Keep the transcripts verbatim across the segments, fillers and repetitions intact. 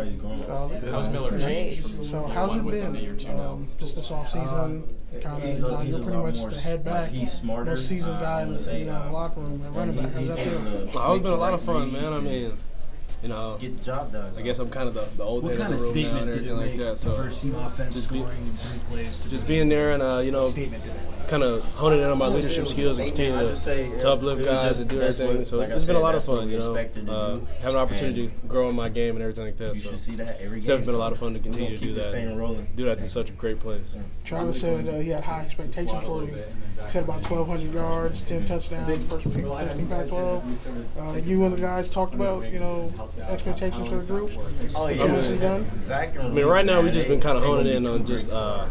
everybody's going. So, yeah. How's Miller changed? From so how's it been? Year two um, just this off season, uh, kind of. Uh, you're pretty much the head back, like smarter, most seasoned uh, guy in the, say, you know, uh, locker room and running back. How's that feel? It's always been a lot of fun, man. I mean, you know, get the job done. I guess I'm kind of the, the old head of the room now and everything like that. So first team offense, just, be, just being there and uh, you know, kind of honing in on my leadership skills and continue to, to uplift guys and do everything. So it's been a lot of fun, you know, uh, having an opportunity to grow in my game and everything like that. So it's definitely been a lot of fun to continue to do that. Do that to such a great place. Travis said uh, he had high expectations for you. He said about twelve hundred yards, ten touchdowns, first pick, Pac twelve. Uh, you and the guys talked about, you know, expectations for the group? Oh, yeah. I mean, I mean, right now we've just been kind of honing in on just uh,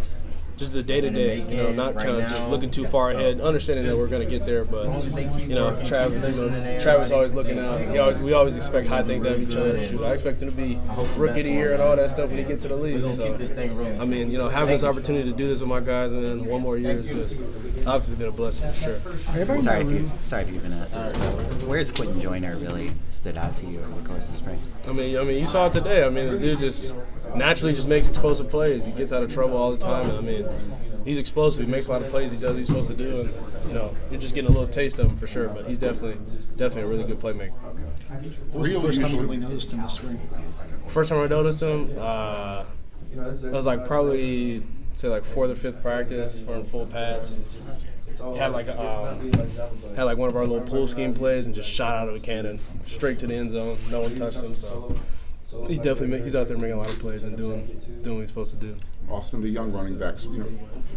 just the day-to-day, -day, you know, not kind of just looking too far ahead, understanding that we're going to get there, but, you know, Travis, you know, Travis always looking out. He always, we always expect high things out of each other. Shoot, I expect him to be rookie of the year and all that stuff when he gets to the league. So, I mean, you know, having this opportunity to do this with my guys and then one more year is just obviously been a blessing for sure. Sorry if, you, sorry if you've been asked this, but where's Quinten Joyner really stood out to you over the course of the spring? I mean, I mean, you saw it today. I mean, the dude just naturally just makes explosive plays. He gets out of trouble all the time. And, I mean, he's explosive. He makes a lot of plays. He does what he's supposed to do, and you know, you're just getting a little taste of him for sure. But he's definitely, definitely a really good playmaker. What was the first time you really noticed him this spring? First time I noticed him, uh, it was like probably say like fourth or fifth practice or in full pads. He had like um, had like one of our little pool scheme plays and just shot out of a cannon straight to the end zone. No one touched him, so. He definitely make, he's out there making a lot of plays and doing doing what he's supposed to do. Austin, the young running backs, you know,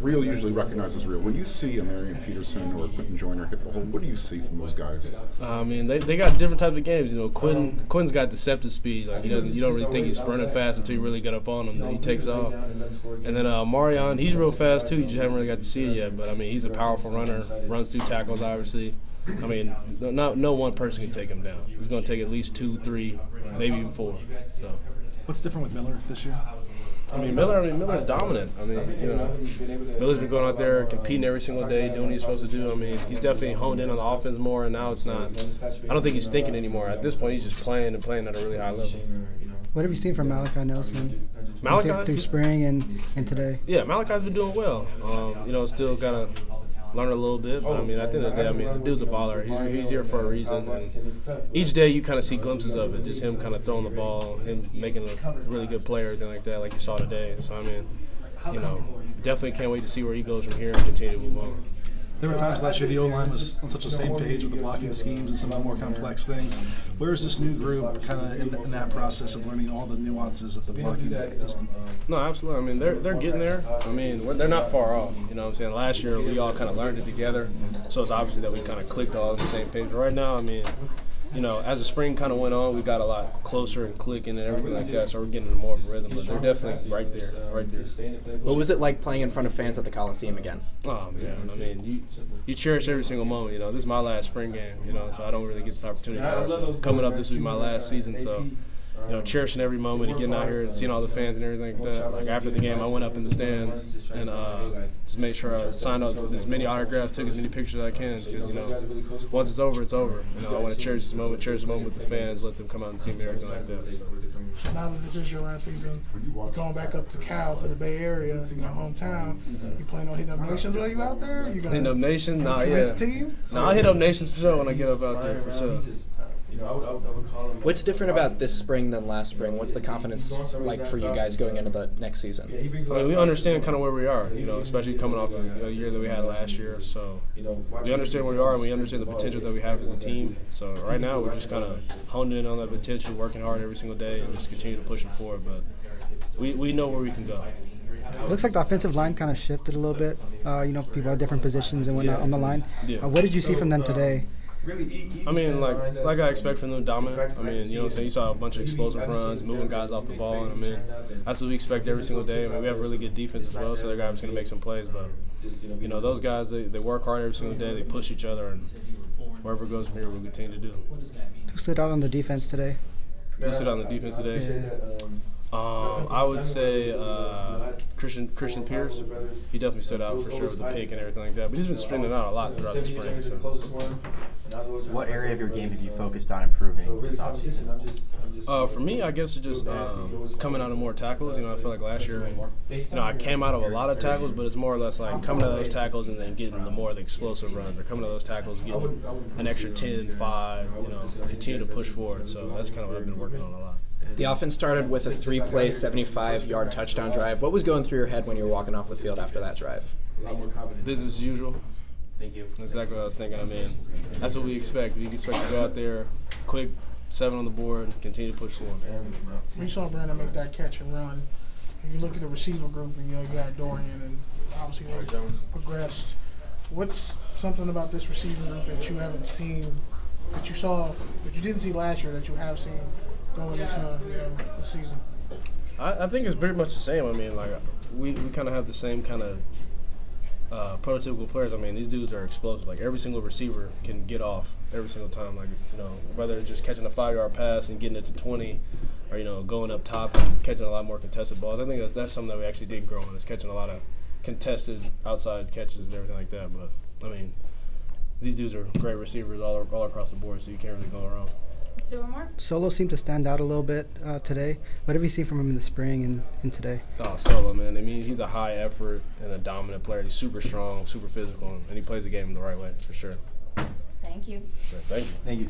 Real usually recognizes Real. When you see a Marion Peterson or Quinten Joyner hit the hole, what do you see from those guys? I mean, they, they got different types of games. You know, Quinten Quinten's got deceptive speed. Like he doesn't, you don't really think he's running fast until you really get up on him. Then he takes off. And then uh, Marion, he's real fast too. You just haven't really got to see it yet. But I mean, he's a powerful runner. Runs through tackles, obviously. I mean, no, no one person can take him down. It's going to take at least two, three, maybe even four. So, what's different with Miller this year? I mean, Miller. I mean, Miller's dominant. I mean, you know, Miller's been going out there competing every single day, doing what he's supposed to do. I mean, he's definitely honed in on the offense more, and now it's not. I don't think he's thinking anymore. At this point, he's just playing and playing at a really high level. What have you seen from Malachi Nelson? Malachi through, through spring and and today. Yeah, Malachi's been doing well. Um, you know, still got a. Learn a little bit, but I mean, at the end of the day, I mean, the dude's a baller. He's, he's here for a reason. And each day, you kind of see glimpses of it, just him kind of throwing the ball, him making a really good play, everything like that, like you saw today. So, I mean, you know, definitely can't wait to see where he goes from here and continue to move on. There were times last year the O-line was on such the same page with the blocking schemes and some of the more complex things. Where is this new group kind of in, in that process of learning all the nuances of the blocking system? No, absolutely. I mean, they're, they're getting there. I mean, they're not far off. You know what I'm saying? Last year we all kind of learned it together, so it's obviously that we kind of clicked all on the same page. But right now, I mean, you know, as the spring kind of went on, we got a lot closer and clicking and everything like that, so we're getting more of a rhythm, but they're definitely right there, right there. What was it like playing in front of fans at the Coliseum again? Oh, man, I mean, you, you cherish every single moment, you know. This is my last spring game, you know, so I don't really get this opportunity now. So coming up, this will be my last season, so, you know, cherishing every moment and getting out here and seeing all the fans and everything like that. Like, after the game, I went up in the stands and uh, just made sure I signed up as many autographs, took as many pictures as I can. Because, you know, once it's over, it's over. You know, I want to cherish this moment, cherish the moment with the fans, let them come out and see me, everything like that. So. Now that this is your last season, going back up to Cal, to the Bay Area, you know, hometown, you plan on hitting up nations while you out there? You hitting up nations? Nah, yeah. Nah, I hit up nations for sure when I get up out there, for sure. What's different about this spring than last spring? What's the confidence like for you guys going into the next season? I mean, we understand kind of where we are, you know, especially coming off of a year that we had last year. So we understand where we are and we understand the potential that we have as a team. So right now we're just kind of honed in on that potential, working hard every single day and just continue to push it forward. But we, we know where we can go. It looks like the offensive line kind of shifted a little bit. Uh, you know, people have different positions and whatnot on the line. Uh, what did you see from them today? I mean, like like I expect from them, dominant. I mean, you know what I'm saying? You saw a bunch of explosive runs, moving guys off the ball. And I mean, that's what we expect every single day. I mean, we have really good defense as well, so they're going to make some plays. But, you know, those guys, they, they work hard every single day. They push each other. And wherever it goes from here, we'll continue to do. Who stood out on the defense today? Who stood out on the defense today? Yeah. Um, I would say uh, Christian Christian Pierce. He definitely stood out for sure with the pick and everything like that. But he's been spinning out a lot throughout the spring. So. What area of your game have you focused on improving this offseason? Uh, for me, I guess it's just um, coming out of more tackles. You know, I feel like last year, you know, I came out of a lot of tackles, but it's more or less like coming out of those tackles and then getting the more of the explosive runs, or coming out of those tackles, getting an extra ten, five, you know, continue to push forward. So that's kind of what I've been working on a lot. The offense started with a three-play, seventy-five yard touchdown drive. What was going through your head when you were walking off the field after that drive? Business as usual. Thank you. That's exactly what I was thinking. I mean, that's what we expect. We expect to go out there quick, seven on the board, continue to push forward. We saw Brandon make that catch and run. If you look at the receiver group, and you know, you got Dorian, and obviously they progressed. What's something about this receiving group that you haven't seen, that you saw, that you didn't see last year, that you have seen going into you know, the season? I, I think it's pretty much the same. I mean, like we, we kind of have the same kind of Uh, prototypical players. I mean, these dudes are explosive. Like, every single receiver can get off every single time. Like, you know, whether it's just catching a five-yard pass and getting it to twenty, or, you know, going up top and catching a lot more contested balls. I think that's, that's something that we actually did grow on, is catching a lot of contested outside catches and everything like that. But, I mean, these dudes are great receivers all, all across the board, so you can't really go wrong. Solo seemed to stand out a little bit uh, today. What have you seen from him in the spring and, and today? Oh, Solo, man. I mean, he's a high effort and a dominant player. He's super strong, super physical, and he plays the game the right way, for sure. Thank you. Sure, thank you. Thank you.